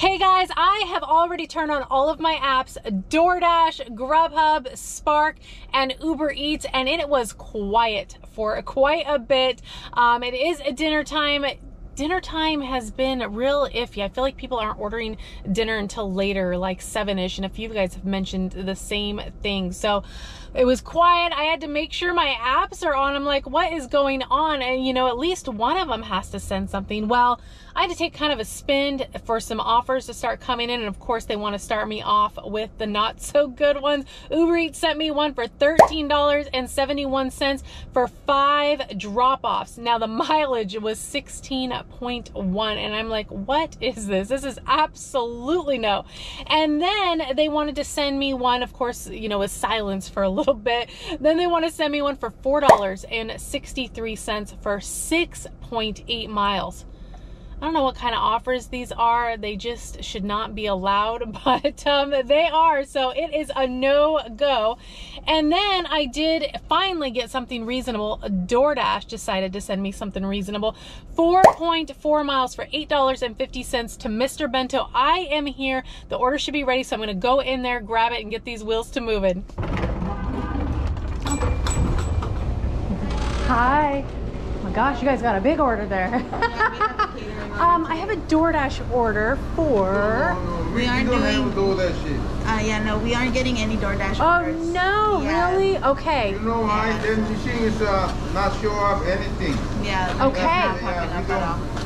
Hey guys, I have already turned on all of my apps, DoorDash, Grubhub, Spark, and Uber Eats, and it was quiet for quite a bit. It is dinner time. Dinner time has been real iffy. I feel like people aren't ordering dinner until later, like 7-ish, and a few of you guys have mentioned the same thing. So it was quiet. I had to make sure my apps are on. I'm like, what is going on? And you know, at least one of them has to send something. Well, I had to take kind of a spin for some offers to start coming in, and of course they want to start me off with the not so good ones. Uber Eats sent me one for $13.71 for 5 drop-offs. Now the mileage was 16.1, and I'm like, what is this? This is absolutely no. And then they wanted to send me one, of course, you know, with silence for a little bit. Then they want to send me one for $4.63 for 6.8 miles. I don't know what kind of offers these are. They just should not be allowed, but they are, so it is a no-go. And then I did finally get something reasonable. DoorDash decided to send me something reasonable. 4.4 miles for $8.50 to Mr. Bento. I am here. The order should be ready, so I'm gonna go in there, grab it, and get these wheels to moving. Hi. Oh my gosh, you guys got a big order there. I have a DoorDash order for... No. We aren't doing DoorDash shit. Yeah, no, we aren't getting any DoorDash orders. Oh, no, yeah. Really? Okay. You know why? She is not sure of anything. Yeah. Okay.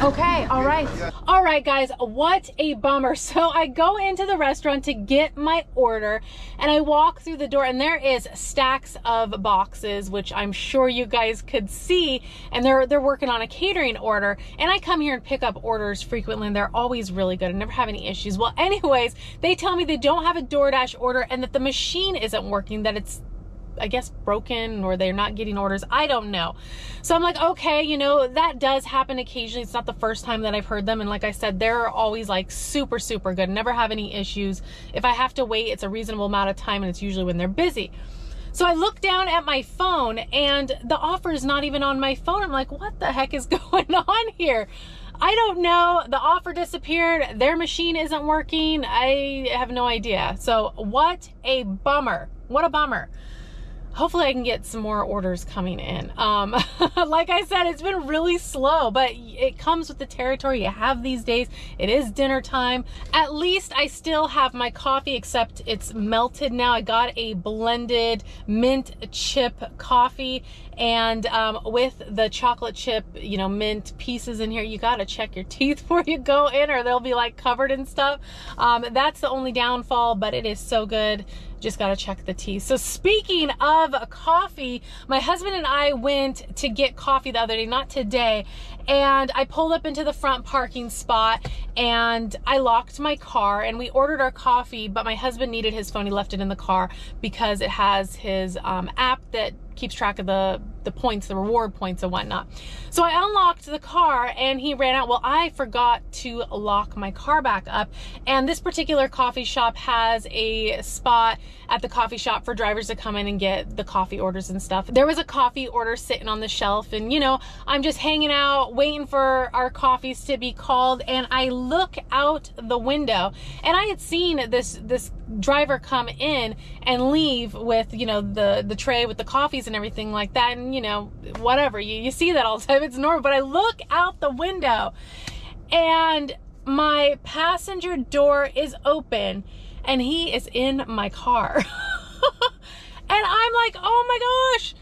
Okay, all right. Yeah. All right, guys, what a bummer. So I go into the restaurant to get my order, and I walk through the door, and there is stacks of boxes, which I'm sure you guys could see, and they're working on a catering order, and I come here and pick up orders frequently, and they're always really good. I never have any issues. Well, anyways, they tell me they don't have a DoorDash order and that the machine isn't working, that it's, I guess, broken, or they're not getting orders. I don't know. So I'm like, okay, you know, that does happen occasionally. It's not the first time that I've heard them, and like I said, they're always like super, super good. Never have any issues. If I have to wait, it's a reasonable amount of time, and it's usually when they're busy. So I look down at my phone, and the offer is not even on my phone. I'm like, what the heck is going on here? I don't know. The offer disappeared. Their machine isn't working. I have no idea. So what a bummer. What a bummer. Hopefully I can get some more orders coming in. Like I said, it's been really slow, but it comes with the territory you have these days. It is dinner time. At least I still have my coffee, except it's melted now. I got a blended mint chip coffee, and with the chocolate chip, you know, mint pieces in here. You gotta check your teeth before you go in, or they'll be like covered in stuff. That's the only downfall, but it is so good. Just gotta check the tea. So speaking of coffee, my husband and I went to get coffee the other day, not today, and I pulled up into the front parking spot and I locked my car, and we ordered our coffee, but my husband needed his phone. He left it in the car because it has his app that keeps track of the points, the reward points and whatnot. So I unlocked the car and he ran out. Well, I forgot to lock my car back up, and this particular coffee shop has a spot at the coffee shop for drivers to come in and get the coffee orders and stuff. There was a coffee order sitting on the shelf, and you know, I'm just hanging out waiting for our coffees to be called, and I look out the window, and I had seen this driver come in and leave with, you know, the tray with the coffees and everything like that, and you know, whatever, you see that all the time, it's normal. But I look out the window and my passenger door is open and he is in my car. And I'm like, oh my gosh,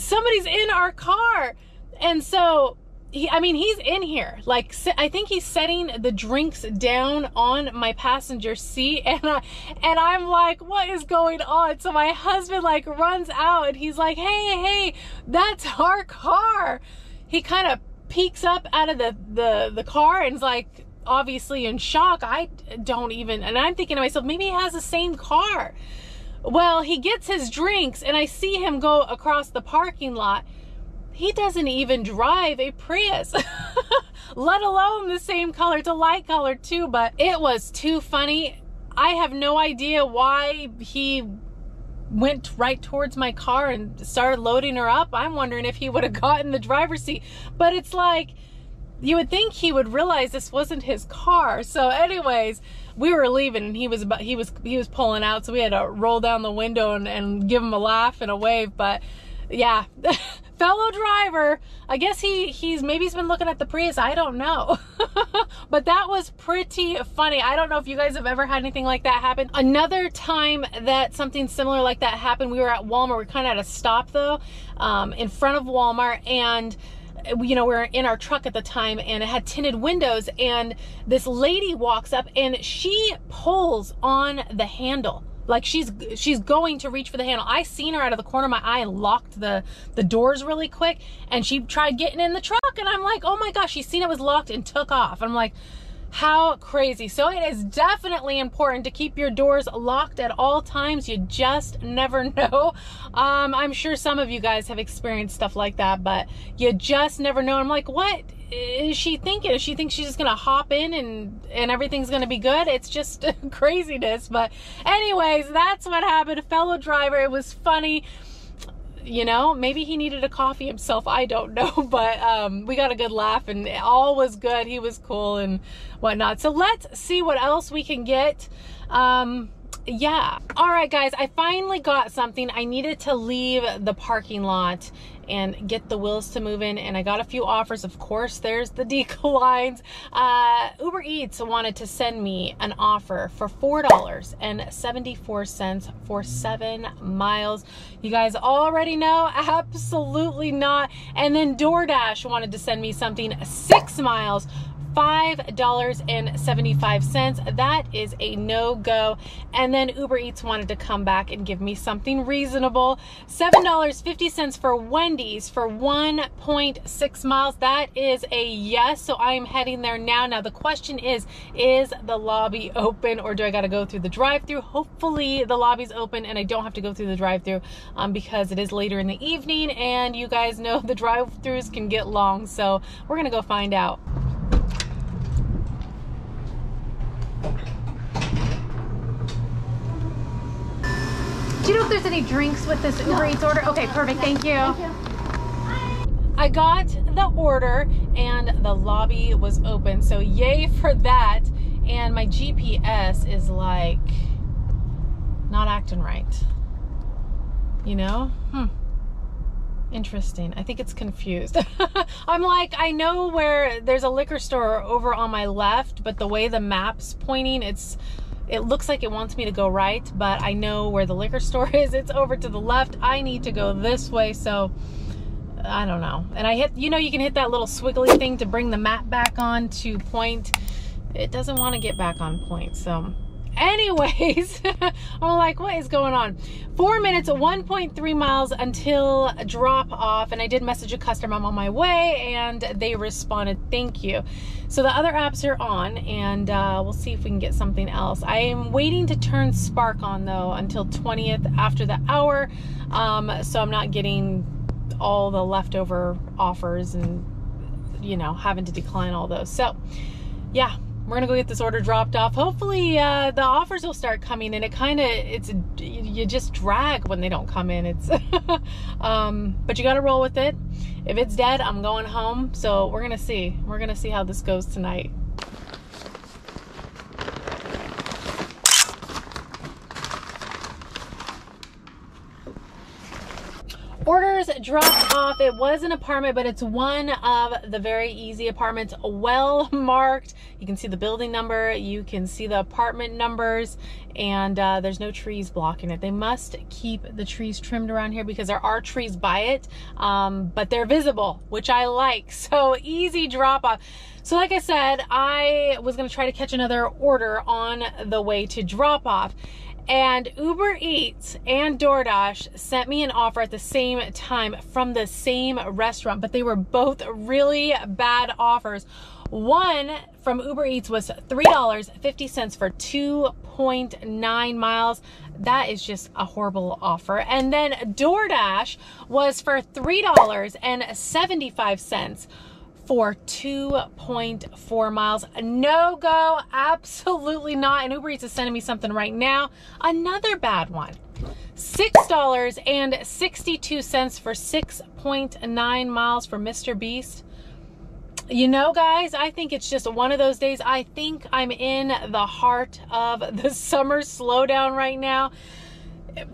somebody's in our car. And so he's in here, like, I think he's setting the drinks down on my passenger seat, and I'm like, what is going on? So my husband like runs out and he's like, hey, that's our car. He kind of peeks up out of the car and's like, obviously in shock. I don't even, and I'm thinking to myself, maybe he has the same car. Well, he gets his drinks and I see him go across the parking lot. He doesn't even drive a Prius, let alone the same color. It's a light color too, but it was too funny. I have no idea why he went right towards my car and started loading her up. I'm wondering if he would have gotten the driver's seat, but it's like, You would think he would realize this wasn't his car. So anyways, we were leaving and he was pulling out, so we had to roll down the window and give him a laugh and a wave. But yeah, fellow driver, I guess he's been looking at the Prius, I don't know. But that was pretty funny. I don't know if you guys have ever had anything like that happen. Another time that something similar like that happened, we were at Walmart. We're kind of at a stop though, in front of Walmart, and you know, we're in our truck at the time, and it had tinted windows, and this lady walks up and she pulls on the handle. Like she's going to reach for the handle. I seen her out of the corner of my eye and locked the doors really quick, and she tried getting in the truck, and I'm like, oh my gosh, she seen it was locked and took off. I'm like, how crazy. So it is definitely important to keep your doors locked at all times. You just never know. I'm sure some of you guys have experienced stuff like that, but you just never know. I'm like, what is she thinking? If she thinks she's just gonna hop in and everything's gonna be good, it's just craziness. But anyways, that's what happened. A fellow driver, it was funny. You know, maybe he needed a coffee himself, I don't know, but we got a good laugh and all was good. He was cool and whatnot. So let's see what else we can get. Yeah. All right, guys, I finally got something. I needed to leave the parking lot and get the wheels to move in, and I got a few offers. Of course, there's the declines. Uber Eats wanted to send me an offer for $4.74 for 7 miles. You guys already know, absolutely not. And then DoorDash wanted to send me something 6 miles, $5.75. That is a no-go. And then Uber Eats wanted to come back and give me something reasonable. $7.50 for Wendy's for 1.6 miles. That is a yes, so I'm heading there now. Now the question is the lobby open, or do I gotta go through the drive-thru? Hopefully the lobby's open and I don't have to go through the drive-thru, because it is later in the evening and you guys know the drive-thrus can get long, so we're gonna go find out. Do you know if there's any drinks with this Uber Eats order? Okay, perfect, thank you. Thank you. I got the order and the lobby was open, so yay for that. And my GPS is like, not acting right. You know? Interesting. I think it's confused. I'm like, I know where there's a liquor store over on my left, but the way the map's pointing, it looks like it wants me to go right, but I know where the liquor store is. It's over to the left. I need to go this way, so I don't know. And I hit, you know, you can hit that little swiggly thing to bring the map back on to point. It doesn't want to get back on point, so anyways, I'm like, what is going on? 4 minutes, 1.3 miles until drop off. And I did message a customer, I'm on my way, and they responded, thank you. So the other apps are on, and we'll see if we can get something else. I am waiting to turn Spark on though until 20th after the hour. So I'm not getting all the leftover offers and, you know, having to decline all those. So yeah, we're gonna go get this order dropped off. Hopefully the offers will start coming in. It kind of, you just drag when they don't come in. It's, but you gotta roll with it. If it's dead, I'm going home. So we're gonna see. We're gonna see how this goes tonight. Orders dropped off. It was an apartment, but it's one of the very easy apartments, well marked. You can see the building number, you can see the apartment numbers, and there's no trees blocking it. They must keep the trees trimmed around here because there are trees by it, but they're visible, which I like. So easy drop off. So like I said, I was gonna try to catch another order on the way to drop off. And Uber Eats and DoorDash sent me an offer at the same time from the same restaurant, but they were both really bad offers. One from Uber Eats was $3.50 for 2.9 miles. That is just a horrible offer. And then DoorDash was for $3.75. for 2.4 miles. No go, absolutely not. And Uber Eats is sending me something right now. Another bad one. $6.62 for 6.9 miles for Mr. Beast. You know, guys, I think it's just one of those days. I think I'm in the heart of the summer slowdown right now.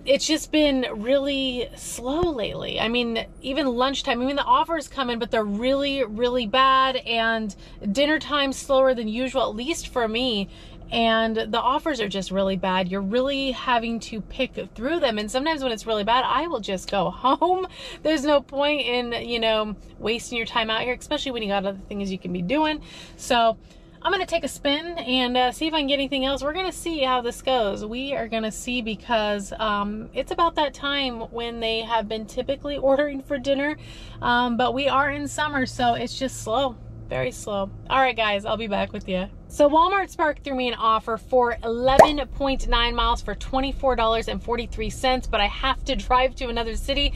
It's just been really slow lately. I mean, even lunchtime, I mean, the offers come in, but they're really, really bad. And dinner time's slower than usual, at least for me. And the offers are just really bad. You're really having to pick through them. And sometimes when it's really bad, I will just go home. There's no point in, you know, wasting your time out here, especially when you got other things you can be doing. So I'm gonna take a spin and see if I can get anything else. We're gonna see how this goes. We are gonna see, because it's about that time when they have been typically ordering for dinner, but we are in summer, so it's just slow. Very slow. All right, guys, I'll be back with you. So Walmart Spark threw me an offer for 11.9 miles for $24.43, but I have to drive to another city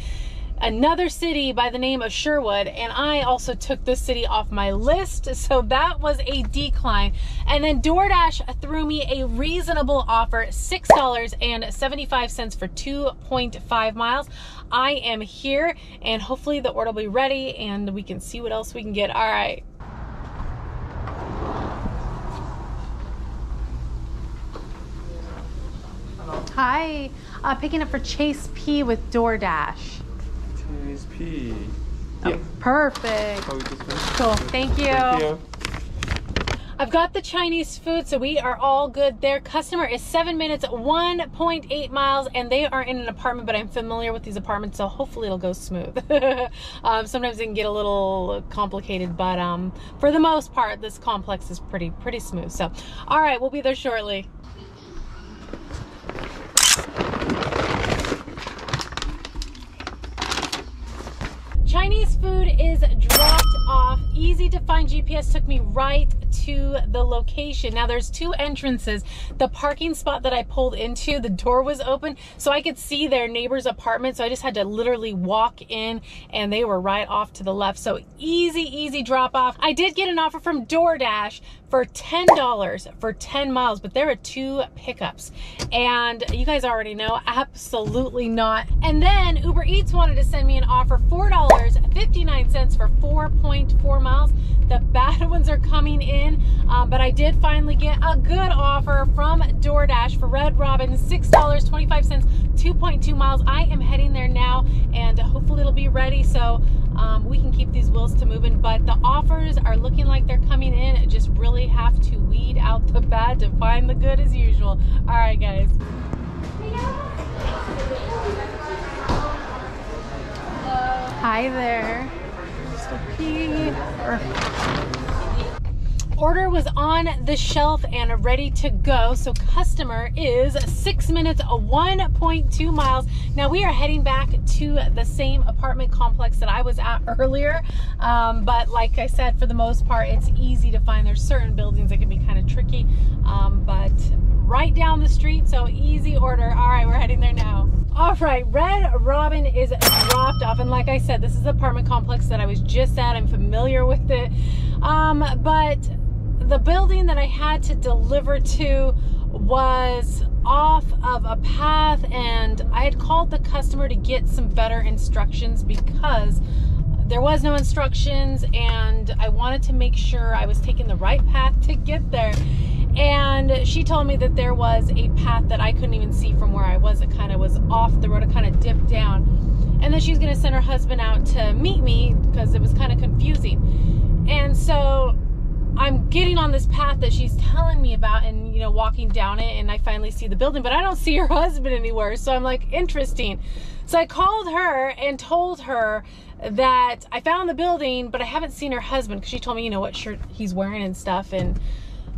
by the name of Sherwood, and I also took this city off my list, so that was a decline. And then DoorDash threw me a reasonable offer, $6.75 for 2.5 miles. I am here, and hopefully the order will be ready and we can see what else we can get. All right. Hi, picking up for Chase P with DoorDash. Chase P. Oh, yeah. Perfect. Cool. Thank you. Thank you. I've got the Chinese food, so we are all good there. Customer is 7 minutes, 1.8 miles, and they are in an apartment, but I'm familiar with these apartments, so hopefully it'll go smooth. Sometimes it can get a little complicated, but for the most part, this complex is pretty smooth. So, all right, we'll be there shortly. Chinese food is dropped off. Easy to find. GPS took me right to the location. Now there's two entrances. The parking spot that I pulled into, the door was open, so I could see their neighbor's apartment. So I just had to literally walk in, and they were right off to the left. So easy drop off. I did get an offer from DoorDash for $10 for 10 miles, but there are two pickups. And you guys already know, absolutely not. And then Uber Eats wanted to send me an offer, $4.59 for 4.4 miles. The bad ones are coming in, but I did finally get a good offer from DoorDash for Red Robin, $6.25, 2.2 miles. I am heading there now, and hopefully it'll be ready so we can keep these wheels to moving. But the offers are looking like they're coming in. Just really have to weed out the bad to find the good as usual. All right, guys. Hi there. Order was on the shelf and ready to go. So customer is 6 minutes, 1.2 miles. Now we are heading back to the same apartment complex that I was at earlier. But like I said, for the most part, it's easy to find. There's certain buildings that can be kind of tricky, but right down the street, so easy order. All right, we're heading there now. All right, Red Robin is dropped off, and like I said, this is the apartment complex that I was just at. I'm familiar with it, but the building that I had to deliver to was off of a path, and I had called the customer to get some better instructions because there was no instructions, and I wanted to make sure I was taking the right path to get there. And she told me that there was a path that I couldn't even see from where I was. It kind of was off the road. It kind of dipped down. And then she was going to send her husband out to meet me because it was kind of confusing. And so I'm getting on this path that she's telling me about and, you know, walking down it, and I finally see the building, but I don't see her husband anywhere. So I'm like, interesting. So I called her and told her that I found the building, but I haven't seen her husband, because she told me, you know, what shirt he's wearing and stuff. And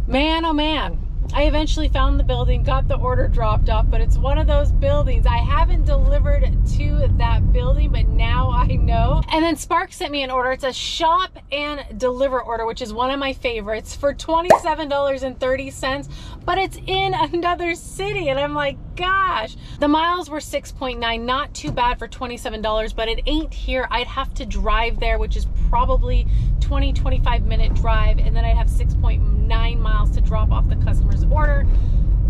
man, oh man, I eventually found the building, got the order dropped off, but it's one of those buildings. I haven't delivered to that building, but now I know. And then Spark sent me an order. It's a shop and deliver order, which is one of my favorites, for $27.30, but it's in another city. And I'm like, gosh, the miles were 6.9, not too bad for $27, but it ain't here. I'd have to drive there, which is probably 20, 25-minute drive, and then I'd have 6.9 miles to drop off the customer's order.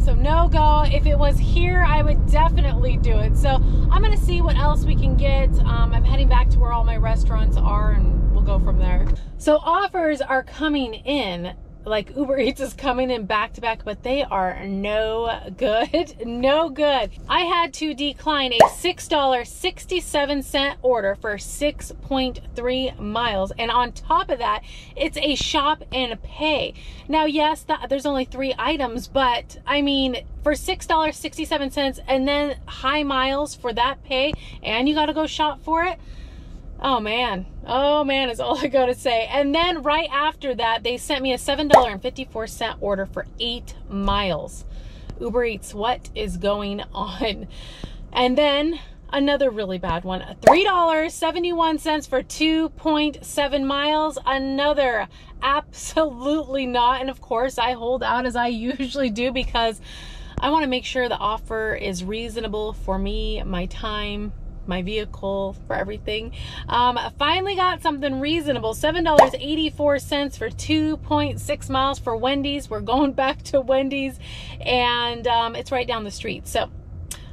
So no go. If it was here, I would definitely do it. So I'm gonna see what else we can get. I'm heading back to where all my restaurants are, and we'll go from there. So offers are coming in, like Uber Eats is coming in back to back, but they are no good, no good. I had to decline a $6.67 order for 6.3 miles. And on top of that, it's a shop and pay. Now, yes, there's only 3 items, but I mean, for $6.67 and then high miles for that pay, and you gotta go shop for it. Oh man is all I gotta say. And then right after that, they sent me a $7.54 order for 8 miles. Uber Eats, what is going on? And then another really bad one, $3.71 for 2.7 miles. Another absolutely not. And of course I hold out as I usually do because I wanna make sure the offer is reasonable for me, my time, my vehicle, for everything. I finally got something reasonable, $7.84 for 2.6 miles for Wendy's. We're going back to Wendy's, and it's right down the street. So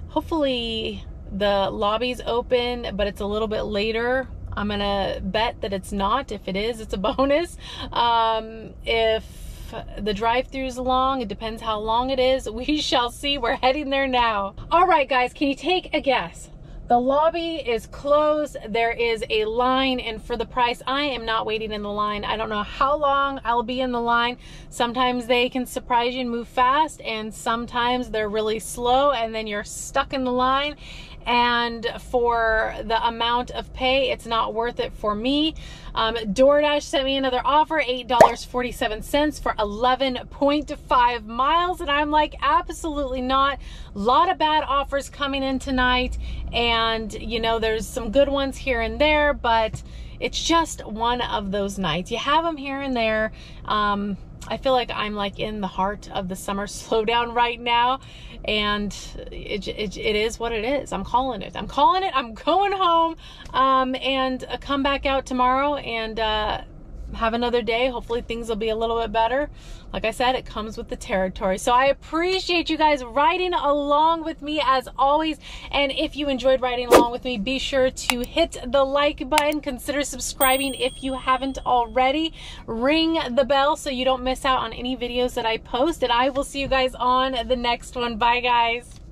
hopefully the lobby's open, but it's a little bit later. I'm gonna bet that it's not. If it is, it's a bonus. If the drive-thru's long, it depends how long it is. We shall see. We're heading there now. All right, guys, can you take a guess? The lobby is closed. There is a line, and for the price, I am not waiting in the line. I don't know how long I'll be in the line. Sometimes they can surprise you and move fast, and sometimes they're really slow, and then you're stuck in the line. And for the amount of pay, it's not worth it for me. DoorDash sent me another offer, $8.47 for 11.5 miles. And I'm like, absolutely not. A lot of bad offers coming in tonight. And you know, there's some good ones here and there, but it's just one of those nights. You have them here and there. I feel like I'm like in the heart of the summer slowdown right now, and it is what it is. I'm calling it. I'm calling it. I'm going home and come back out tomorrow and have another day. Hopefully things will be a little bit better. Like I said, it comes with the territory. So I appreciate you guys riding along with me as always. And if you enjoyed riding along with me, be sure to hit the like button. Consider subscribing if you haven't already. Ring the bell so you don't miss out on any videos that I post. And I will see you guys on the next one. Bye, guys.